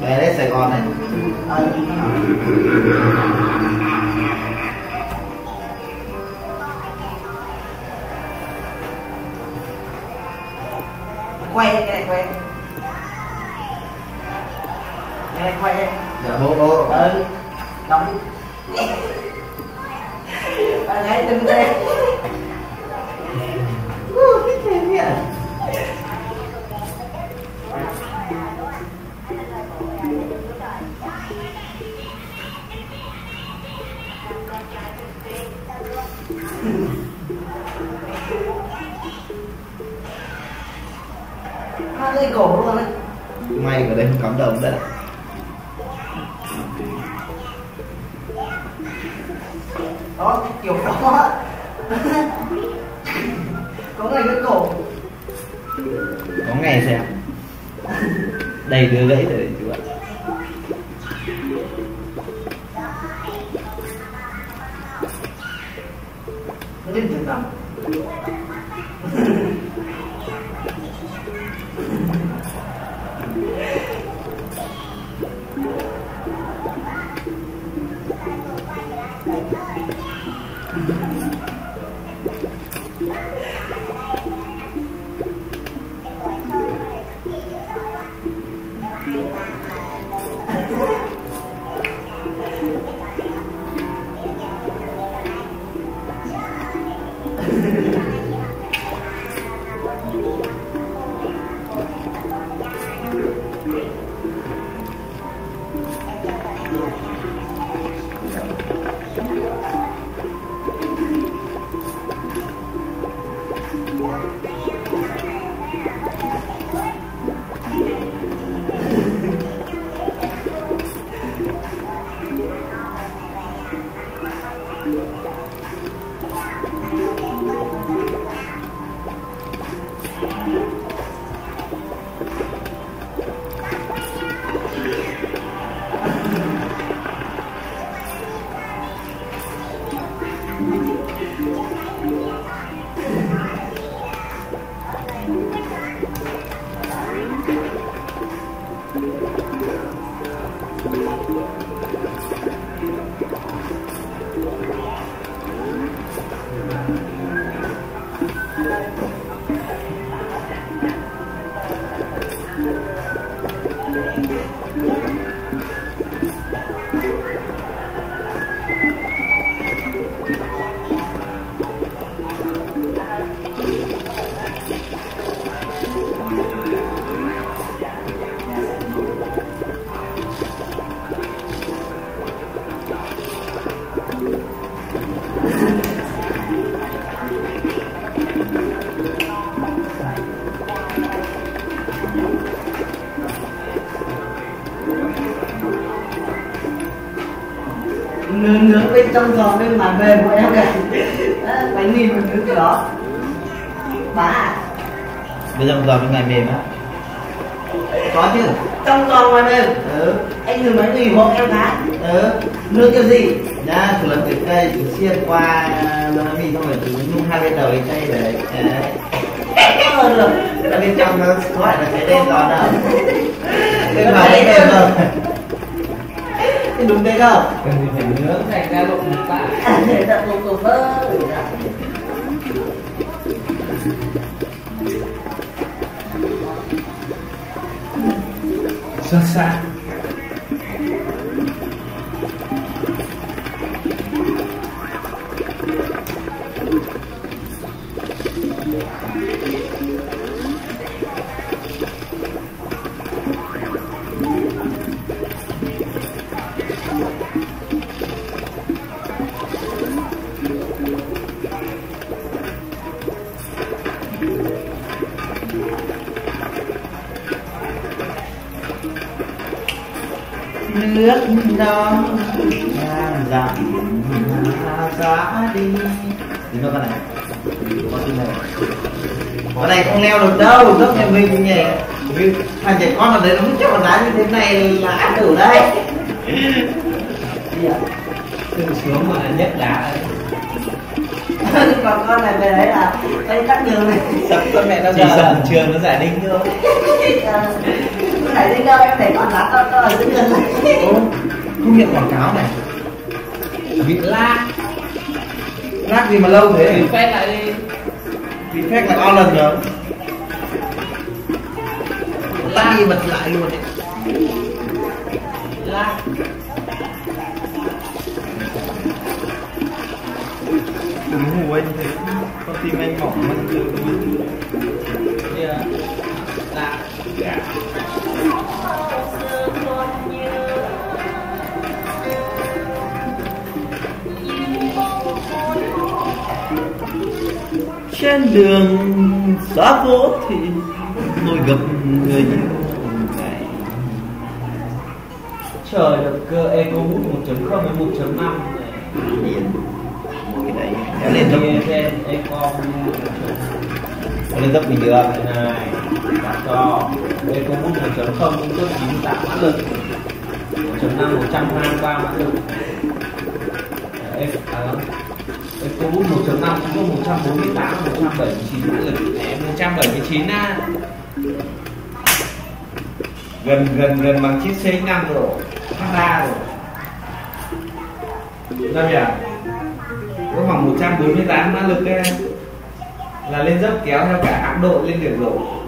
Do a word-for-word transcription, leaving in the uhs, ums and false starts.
Về đến Sài Gòn này. Ơi quay cái này quay cái này quay dạ bố bố ơi đóng bạn ấy từng đây cái gì vậy nó lên cổ luôn đấy. May ở đây không cắm đầu đấy. Đó kiểu đó. Có ngày cái cổ. Có ngày xem. Đây đưa gãy rồi chú ạ. Nó lên từ tầm. Nướng nướng bên trong giò bên ngoài về của em cả bánh mì mình nướng cái đó bà bên trong giò bên ngoài mềm á có chứ trong giò ngoài mềm ừ. Anh nướng bánh mì hộ em cá ừ. Nướng cái gì đã thử lần từ cây từ xiên qua bánh mì xong rồi từ nhung hai bên đầu lên cây để cái hơn rồi là bên trong nó có phải là cái đen giò nào bên ngoài đấy đen rồi đúng đấy không? Cần gì phải nướng thành ra lộn một bã. Để đặt lộn lộn bơ. Sơn xa. Nước non dặm ra đi. Đến đâu con này? Con này không leo được đâu, dốc nhà mình nhỉ. Thằng trẻ con ở đấy nó không chắc con đá như thế này là ăn đủ đấy. Từ xuống mà nhấc đá. Còn con này về đấy là tay tắc đường này. Sắp con mẹ nó giờ. Chỉ dần trường nó giải đinh thôi. Cái này đến đâu em thấy quảng cáo to to ở dưới đường này. Không hiện quảng cáo này. Bị lag. Lag gì mà lâu thế này? Refresh lại đi. Refresh lại bao lần rồi. Lag gì bật lại luôn đấy. Lag. Đừng hù anh thế. Con tim anh mỏng mất từ. Trên đường xóa phố thì tôi gặp người yêu này. Trời được cơ E C O một chấm không với một chấm năm này. Cái đấy em lên tốc em lên tốc bình được này. Đặt cho E C O một chấm không cũng cho chín mươi tám mã lực, một chấm năm một trăm hai mươi ba mã lực. E C O một chấm năm cũng có một trăm bốn mươi tám, một trăm bảy mươi chín mã lực. một trăm bảy mươi chín á. Gần gần gần bằng chiếc C X năm rồi, H ba rồi. Sao nhỉ? Có khoảng một trăm bốn mươi tám mã lực ấy, là lên dốc kéo theo cả hãng độ lên được rồi.